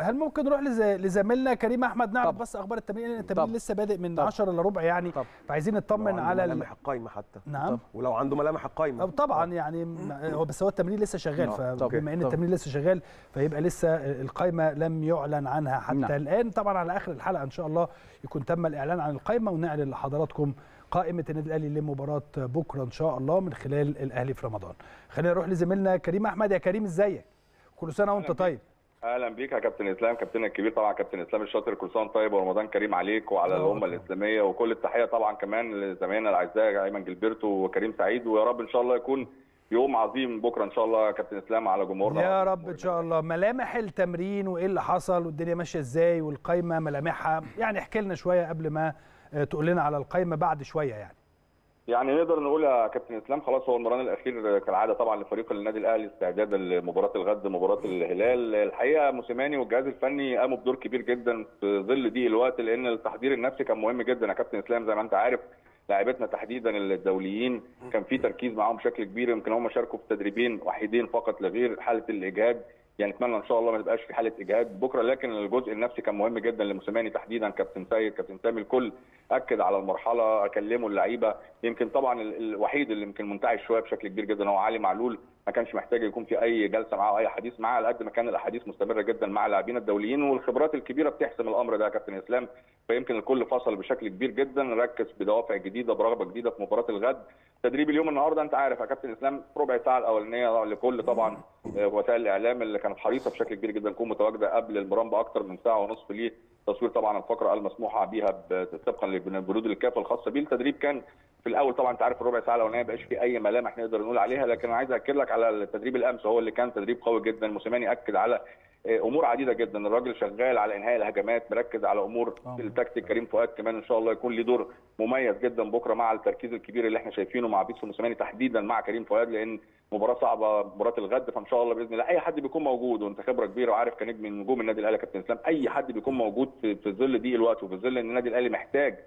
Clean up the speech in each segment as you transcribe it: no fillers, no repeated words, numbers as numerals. هل ممكن نروح لزميلنا كريم احمد نعرف بس اخبار التمرين؟ لان التمرين لسه بادئ من 10 الا ربع يعني، فعايزين نطمن على ملامح القايمه حتى. نعم ولو عنده ملامح القايمه طبعا يعني هو بس هو التمرين لسه شغال، فبما ان التمرين لسه شغال فيبقى لسه القايمه لم يعلن عنها حتى الان. طبعا على اخر الحلقه ان شاء الله يكون تم الاعلان عن القايمه، ونعلن لحضراتكم قائمه النادي الاهلي لمباراه بكره ان شاء الله من خلال الاهلي في رمضان. خلينا نروح لزميلنا كريم احمد. يا كريم ازيك؟ كل سنه وانت طيب. اهلا بيك يا كابتن اسلام، كابتننا الكبير طبعا كابتن اسلام الشاطر. كل سنه طيب ورمضان كريم عليك وعلى الامه الاسلاميه، وكل التحيه طبعا كمان لزمايلنا الاعزاء ايمن جلبرتو وكريم سعيد. ويا رب ان شاء الله يكون يوم عظيم بكره ان شاء الله يا كابتن اسلام على جمهورنا يا رب ان شاء الله. ملامح التمرين وايه اللي حصل والدنيا ماشيه ازاي والقايمه ملامحها، يعني احكي لنا شويه قبل ما تقول لنا على القايمه بعد شويه. يعني نقدر نقول يا كابتن اسلام خلاص هو المران الاخير كالعاده طبعا لفريق النادي الاهلي استعداد لمباراه الغد مباراه الهلال. الحقيقه موسيماني والجهاز الفني قاموا بدور كبير جدا في ظل ضيق الوقت، لان التحضير النفسي كان مهم جدا يا كابتن اسلام. زي ما انت عارف لاعبتنا تحديدا الدوليين كان في تركيز معاهم بشكل كبير، يمكن هم شاركوا في تدريبين وحيدين فقط لغير حاله الاجهاد، يعني نتمنى ان شاء الله ما تبقاش في حاله اجهاد بكره. لكن الجزء النفسي كان مهم جدا لموسيماني تحديدا، كابتن سيد كابتن سامي الكل اكد على المرحله، اكلموا اللعيبه. يمكن طبعا الوحيد اللي يمكن منتعش شويه بشكل كبير جدا هو علي معلول، ما كانش محتاج يكون في اي جلسه معاه اي حديث معاه، على قد ما كان الاحاديث مستمره جدا مع اللاعبين الدوليين، والخبرات الكبيره بتحسم الامر ده يا كابتن اسلام. فيمكن الكل فصل بشكل كبير جدا، ركز بدوافع جديده برغبه جديده في مباراه الغد. تدريب اليوم النهارده انت عارف يا كابتن اسلام ربع ساعه الاولانيه لكل طبعا وسائل الاعلام اللي كانت حريصه بشكل كبير جدا تكون متواجده قبل المران باكثر من ساعه ونصف ليه تصوير طبعا الفقره المسموحه بيها طبقا لبنود الكاف الخاصه بيه. التدريب كان في الاول طبعا انت عارف الربع ساعه الاولانيه ما بقاش في اي ملامح نقدر نقول عليها، لكن عايز اكد لك على التدريب الامس هو اللي كان تدريب قوي جدا. موسيماني اكد على امور عديده جدا، الراجل شغال على انهاء الهجمات، مركز على امور التكتيك. كريم فؤاد كمان ان شاء الله يكون له دور مميز جدا بكره مع التركيز الكبير اللي احنا شايفينه مع بيتسو موسيماني تحديدا مع كريم فؤاد، لان مباراه صعبه مباراه الغد. فان شاء الله باذن الله اي حد بيكون موجود، وانت خبره كبيره وعارف كنجم من نجوم النادي الاهلي كابتن اسلام، اي حد بيكون موجود في ظل ضيق الوقت وفي ظل ان النادي الاهلي محتاج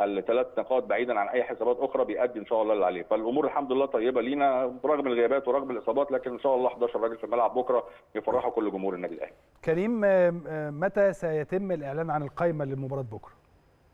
الثلاث نقاط بعيدا عن اي حسابات اخرى بيأدي ان شاء الله اللي عليه. فالامور الحمد لله طيبه لينا رغم الغيابات ورغم الاصابات، لكن ان شاء الله 11 راجل في الملعب بكره يفرحوا كل جمهور النادي الاهلي. كريم متى سيتم الاعلان عن القائمه للمباراه بكره؟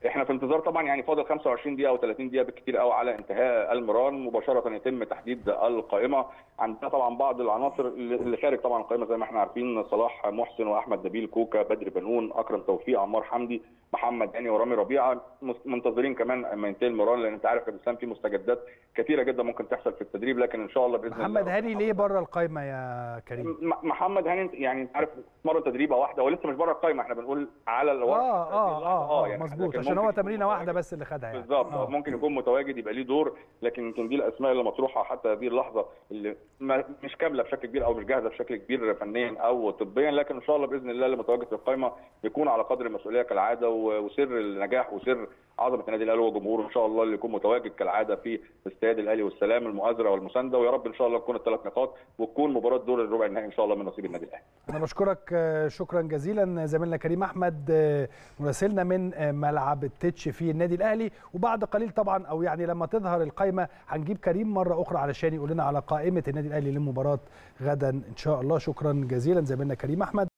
احنا في انتظار طبعا، يعني فاضل 25 دقيقه او 30 دقيقه بالكثير قوي على انتهاء المران، مباشره يتم تحديد القائمه. عندنا طبعا بعض العناصر اللي خارج طبعا القائمه زي ما احنا عارفين، صلاح محسن واحمد نبيل كوكا بدر بنون اكرم توفيق عمار حمدي محمد هاني ورامي ربيعه. منتظرين كمان اما ينتهي المران، لان انت عارف يا اسلام في مستجدات كثيره جدا ممكن تحصل في التدريب، لكن ان شاء الله باذن الله. محمد هاني ليه بره القائمه يا كريم؟ محمد هاني يعني انت عارف مره تدريبه واحده ولسه مش بره القائمه، احنا بنقول على الورق يعني مظبوط، عشان هو تمرينه واحده بس اللي خدها يعني بالظبط. ممكن يكون متواجد يبقى ليه دور، لكن يمكن دي الاسماء اللي مطروحه حتى هذه اللحظه اللي مش كامله بشكل كبير او مش جاهزه بشكل كبير فنيا او طبيا، لكن ان شاء الله باذن الله اللي متواجد في القائمه يكون على قدر المسؤوليه كالعاده. وسر النجاح وسر عظمه النادي الاهلي وجمهوره ان شاء الله اللي يكون متواجد كالعاده في استاد الاهلي والسلام المؤازره والمسانده، ويا رب ان شاء الله تكون الثلاث نقاط وتكون مباراه دور الربع النهائي ان شاء الله من نصيب النادي الاهلي. انا بشكرك شكرا جزيلا زميلنا كريم احمد مراسلنا من ملعب التتش في النادي الاهلي. وبعد قليل طبعا او يعني لما تظهر القائمه هنجيب كريم مره اخرى علشان يقول لنا على قائمه النادي الاهلي لمباراه غدا ان شاء الله. شكرا جزيلا زميلنا كريم احمد.